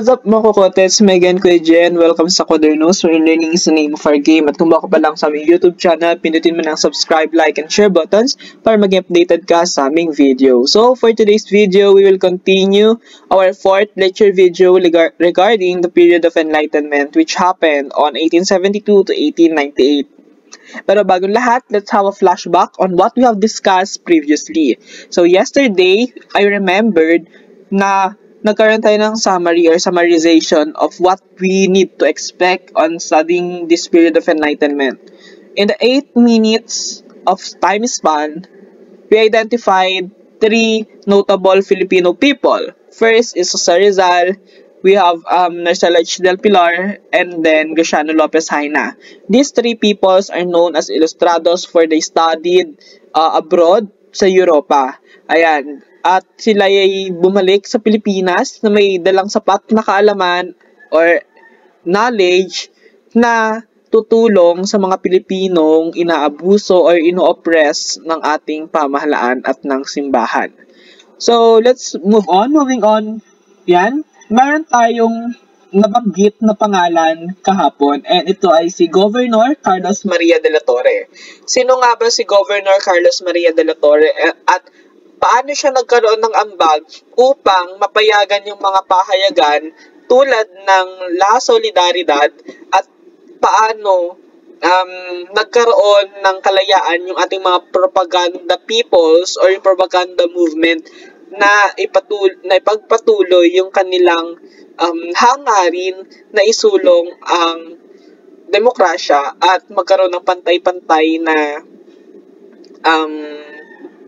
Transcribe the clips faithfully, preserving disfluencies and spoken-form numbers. What's up mga kukotes, Megan Kuya Jen, welcome sa Kuwader Knows where learning is the name of our game. At kung bako pa lang sa aming YouTube channel, pindutin mo ng subscribe, like, and share buttons para maging updated ka sa aming video. So for today's video, we will continue our fourth lecture video regarding the period of enlightenment which happened on eighteen seventy-two to eighteen ninety-eight. Pero bagong lahat, let's have a flashback on what we have discussed previously. So yesterday, I remembered na nagkaroon tayo ng summary or summarization of what we need to expect on studying this period of enlightenment. In the eight minutes of time span, we identified three notable Filipino people. First is Jose Rizal, we have um, Marcelo del Pilar, and then Graciano Lopez Jaena. These three peoples are known as ilustrados for they studied uh, abroad sa Europa. Ayan. At sila ay bumalik sa Pilipinas na may dalang sapat na kaalaman or knowledge na tutulong sa mga Pilipinong inaabuso or ino-oppress ng ating pamahalaan at ng simbahan. So, let's move on. Moving on, yan. Meron tayong nabanggit na pangalan kahapon and ito ay si Governor Carlos María de la Torre. Sino nga ba si Governor Carlos María de la Torre at paano siya nagkaroon ng ambag upang mapayagan yung mga pahayagan tulad ng La Solidaridad at paano um, nagkaroon ng kalayaan yung ating mga propaganda peoples or yung propaganda movement na, ipatul na ipagpatuloy yung kanilang um, hangarin na isulong ang demokrasya at magkaroon ng pantay-pantay na um,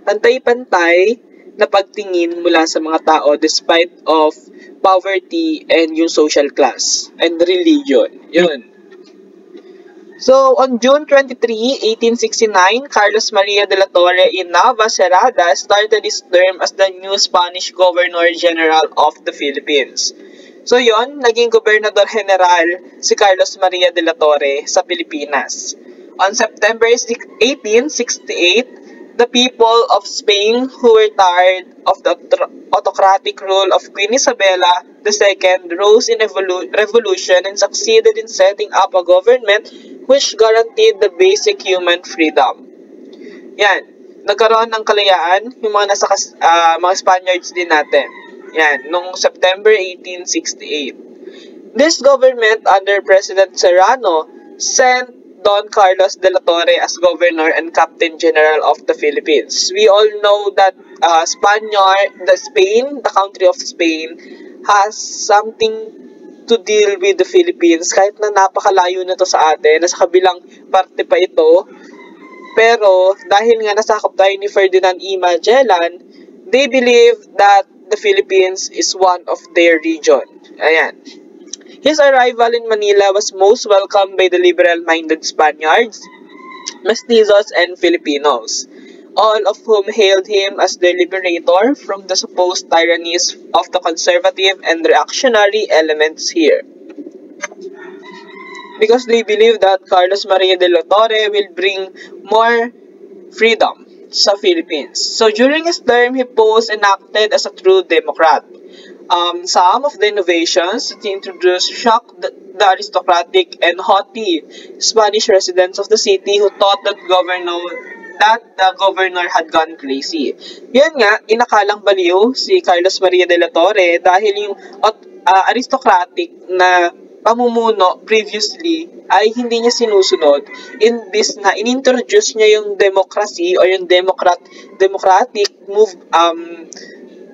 pantay-pantay na pagtingin mula sa mga tao despite of poverty and yung social class and religion. Yun. So, on June twenty-three, eighteen sixty-nine, Carlos María de la Torre y Nava Cerrada started his term as the new Spanish Governor-General of the Philippines. So, yun, naging Gobernador-General si Carlos María de la Torre sa Pilipinas. On September eighteen sixty-eight, the people of Spain who were tired of the autocratic rule of Queen Isabella the Second rose in revolution and succeeded in setting up a government which guaranteed the basic human freedom. Yan, nagkaroon ng kalayaan yung mga nasa uh, mga Spaniards din natin. Yan, noong September eighteen sixty-eight. This government under President Serrano sent Don Carlos de la Torre as Governor and Captain General of the Philippines. We all know that uh, Spaniard, the Spain, the country of Spain, has something to deal with the Philippines. Kahit na napakalayo na to sa atin, nasa kabilang parte pa ito. Pero dahil nga nasakop tayo ni Ferdinand E. Magellan, they believe that the Philippines is one of their region. Ayan. His arrival in Manila was most welcomed by the liberal-minded Spaniards, Mestizos, and Filipinos, all of whom hailed him as their liberator from the supposed tyrannies of the conservative and reactionary elements here. Because they believe that Carlos María de la Torre will bring more freedom sa Philippines. So during his term, he posed and acted as a true Democrat. Um, some of the innovations that he introduced shocked the, the aristocratic and haughty Spanish residents of the city who thought that governor that the governor had gone crazy. Yun nga, inakalang baliw si Carlos María de la Torre dahil yung uh, aristocratic na pamumuno previously ay hindi niya sinusunod. Imbis na inintroduce niya yung democracy or yung democrat democratic move um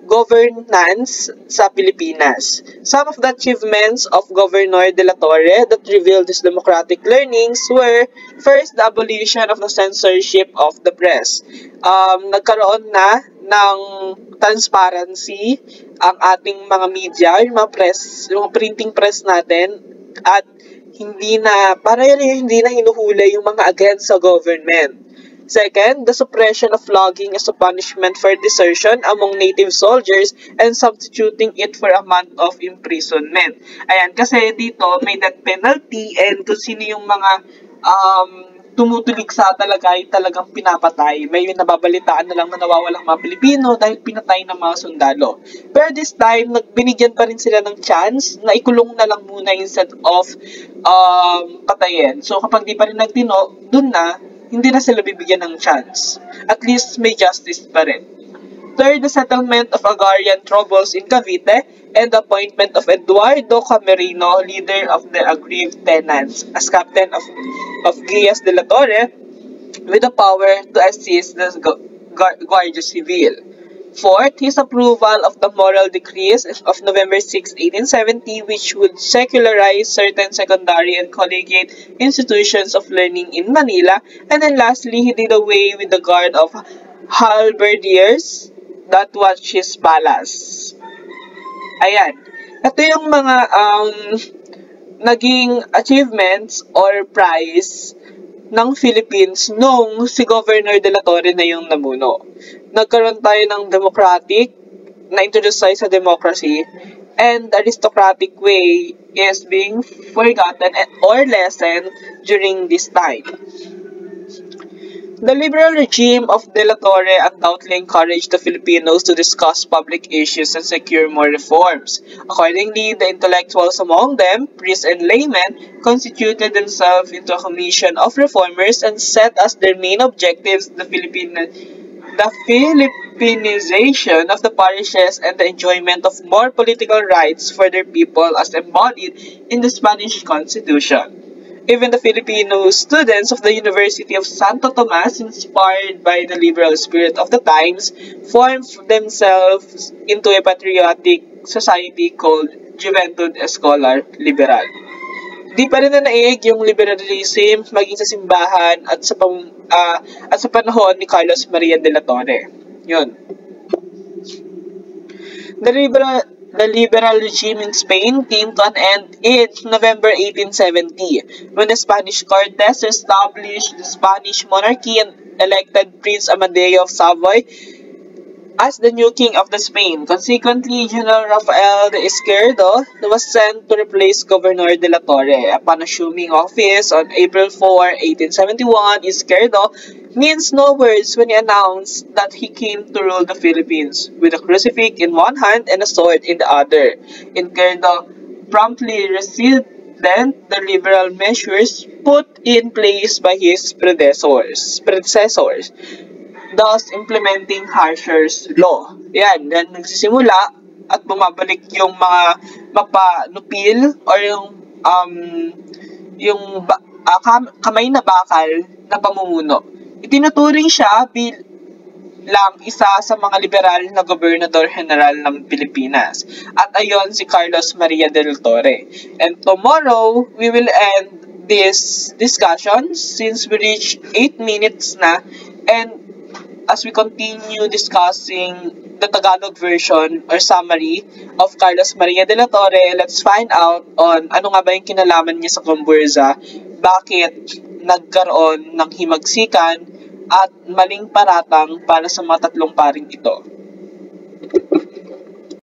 governance sa Pilipinas. Some of the achievements of Governor de la Torre that revealed his democratic learnings were first, the abolition of the censorship of the press. Um, nagkaroon na ng transparency ang ating mga media, yung mga press, yung printing press natin at hindi na, para yun, hindi na hinuhuli yung mga against sa government. Second, the suppression of flogging as a punishment for desertion among native soldiers and substituting it for a month of imprisonment. Ayan, kasi dito may death penalty and kung sino yung mga um, tumutulig sa talaga ay talagang pinapatay. May nababalitaan na lang na nawawalang mga Pilipino dahil pinatay ng mga sundalo. Pero this time, nagbinigyan pa rin sila ng chance na ikulong na lang muna instead of um, patayin. So kapag di pa rin nagtino, dun na, hindi na sila bibigyan ng chance. At least may justice pa rin. Third, the settlement of agrarian troubles in Cavite and the appointment of Eduardo Camerino, leader of the aggrieved tenants, as captain of of Guias de la Torre with the power to assist the Guardia Civil. Fourth, his approval of the moral decrees of November sixth, eighteen seventy, which would secularize certain secondary and collegiate institutions of learning in Manila. And then lastly, he did away with the guard of halberdiers that watched his palace. Ayan. Ito yung mga um, naging achievements or prize ng Philippines nung si Governor de la Torre na yung namuno. Nagkaroon tayo ng democratic, na-introduce tayo sa democracy, and aristocratic way is being forgotten or lessened during this time. The liberal regime of De La Torre undoubtedly encouraged the Filipinos to discuss public issues and secure more reforms. Accordingly, the intellectuals among them, priests and laymen, constituted themselves into a commission of reformers and set as their main objectives the Filipino the Filipinization of the parishes and the enjoyment of more political rights for their people as embodied in the Spanish Constitution. Even the Filipino students of the University of Santo Tomas, inspired by the liberal spirit of the times, formed themselves into a patriotic society called Juventud Escolar Liberal. Di pa rin na naig yung liberalism maging sa simbahan at sa, pang, uh, at sa panahon ni Carlos María de la Torre. Yun. The liberal... The liberal regime in Spain came to an end in November eighteen seventy, when the Spanish Cortes established the Spanish monarchy and elected Prince Amadeo of Savoy as the new king of the Spain. Consequently, General Rafael de Izquierdo was sent to replace Governor de la Torre. Upon assuming office on April fourth, eighteen seventy-one, Izquierdo means no words when he announced that he came to rule the Philippines with a crucifix in one hand and a sword in the other. Izquierdo promptly received then the liberal measures put in place by his predecessors. predecessors. Thus, implementing Harsher's law. Yan, then nagsisimula at bumabalik yung mga mapanupil or yung um, yung ba, uh, kam kamay na bakal na pamumuno. Itinuturing siya bilang isa sa mga liberal na Gobernador General ng Pilipinas. At ayon si Carlos María de la Torre. And tomorrow, we will end this discussion since we reached eight minutes na, and as we continue discussing the Tagalog version or summary of Carlos María de la Torre, let's find out on ano nga ba yung kinalaman niya sa GOMBURZA, bakit nagkaroon ng himagsikan at maling paratang para sa mga tatlong paring ito.